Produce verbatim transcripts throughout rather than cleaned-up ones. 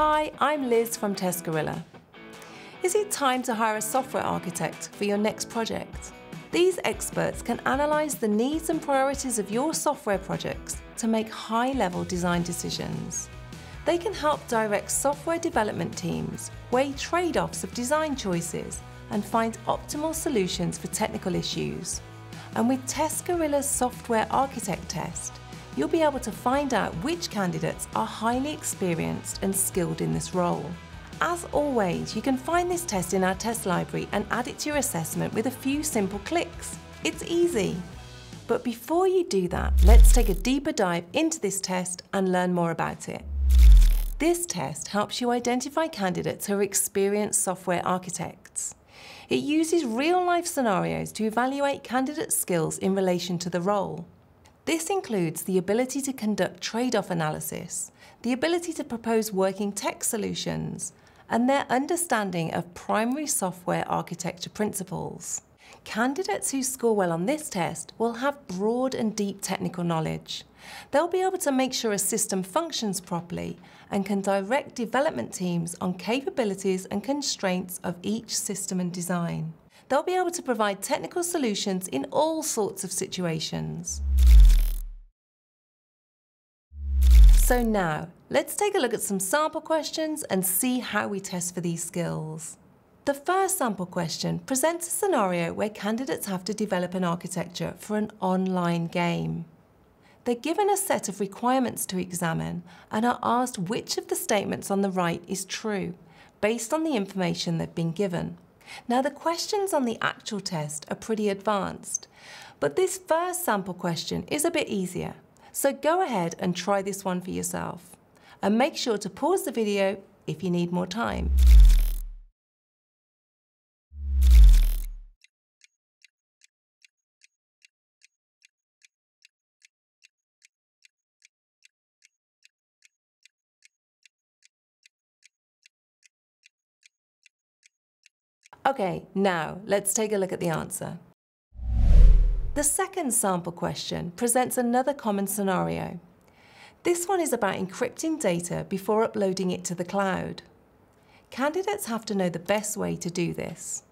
Hi, I'm Liz from TestGorilla. Is it time to hire a software architect for your next project? These experts can analyze the needs and priorities of your software projects to make high-level design decisions. They can help direct software development teams, weigh trade-offs of design choices, and find optimal solutions for technical issues. And with TestGorilla's Software Architect Test, you'll be able to find out which candidates are highly experienced and skilled in this role. As always, you can find this test in our test library and add it to your assessment with a few simple clicks. It's easy. But before you do that, let's take a deeper dive into this test and learn more about it. This test helps you identify candidates who are experienced software architects. It uses real-life scenarios to evaluate candidate skills in relation to the role. This includes the ability to conduct trade-off analysis, the ability to propose working tech solutions, and their understanding of primary software architecture principles. Candidates who score well on this test will have broad and deep technical knowledge. They'll be able to make sure a system functions properly and can direct development teams on capabilities and constraints of each system and design. They'll be able to provide technical solutions in all sorts of situations. So now, let's take a look at some sample questions and see how we test for these skills. The first sample question presents a scenario where candidates have to develop an architecture for an online game. They're given a set of requirements to examine and are asked which of the statements on the right is true, based on the information they've been given. Now, the questions on the actual test are pretty advanced, but this first sample question is a bit easier. So go ahead and try this one for yourself. And make sure to pause the video if you need more time. Okay, now let's take a look at the answer. The second sample question presents another common scenario. This one is about encrypting data before uploading it to the cloud. Candidates have to know the best way to do this.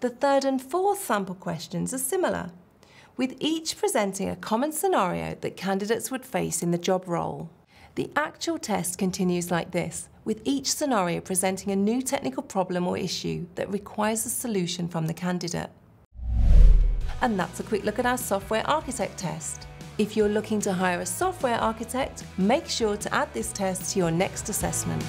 The third and fourth sample questions are similar, with each presenting a common scenario that candidates would face in the job role. The actual test continues like this, with each scenario presenting a new technical problem or issue that requires a solution from the candidate. And that's a quick look at our Software Architect Test. If you're looking to hire a software architect, make sure to add this test to your next assessment.